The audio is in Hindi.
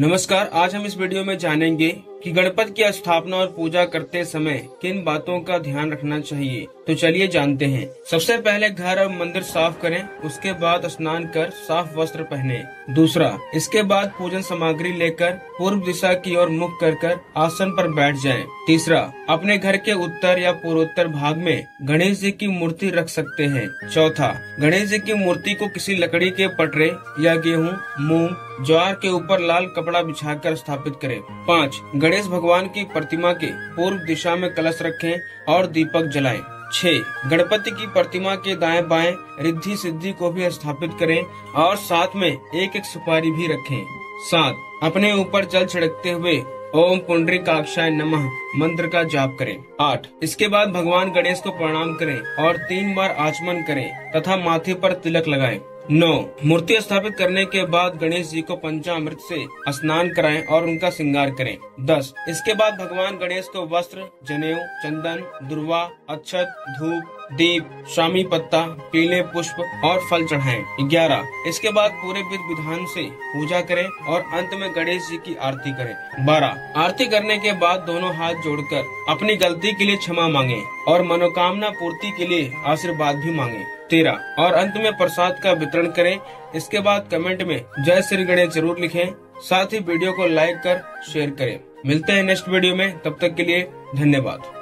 नमस्कार, आज हम इस वीडियो में जानेंगे कि गणपति की स्थापना और पूजा करते समय किन बातों का ध्यान रखना चाहिए। तो चलिए जानते हैं। सबसे पहले घर और मंदिर साफ करें, उसके बाद स्नान कर साफ वस्त्र पहने। दूसरा, इसके बाद पूजन सामग्री लेकर पूर्व दिशा की ओर मुख कर आसन पर बैठ जाएं। तीसरा, अपने घर के उत्तर या पूर्वोत्तर भाग में गणेश जी की मूर्ति रख सकते हैं। चौथा, गणेश जी की मूर्ति को किसी लकड़ी के पटरे या गेहूँ, मूंग, ज्वार के ऊपर लाल कपड़ा बिछाकर स्थापित करें। 5. गणेश भगवान की प्रतिमा के पूर्व दिशा में कलश रखें और दीपक जलाएं। 6. गणपति की प्रतिमा के दाएं बाएं रिद्धि सिद्धि को भी स्थापित करें और साथ में एक एक सुपारी भी रखें। 7. अपने ऊपर जल छिड़कते हुए ओम पुंडरीकाक्षाय नमः मंत्र का जाप करें। 8. इसके बाद भगवान गणेश को प्रणाम करें और 3 बार आचमन करें तथा माथे पर तिलक लगाएं। 9. मूर्ति स्थापित करने के बाद गणेश जी को पंचामृत से स्नान कराएं और उनका श्रृंगार करें। 10. इसके बाद भगवान गणेश को वस्त्र, जनेऊ, चंदन, दुर्वा, अक्षत, धूप, दीप, शामी पत्ता, पीले पुष्प और फल चढ़ाएं। 11. इसके बाद पूरे विधि विधान से पूजा करें और अंत में गणेश जी की आरती करें। 12. आरती करने के बाद दोनों हाथ जोड़कर अपनी गलती के लिए क्षमा मांगे और मनोकामना पूर्ति के लिए आशीर्वाद भी मांगे। 13. और अंत में प्रसाद का वितरण करें। इसके बाद कमेंट में जय श्री गणेश जरूर लिखें। साथ ही वीडियो को लाइक कर शेयर करें। मिलते हैं नेक्स्ट वीडियो में, तब तक के लिए धन्यवाद।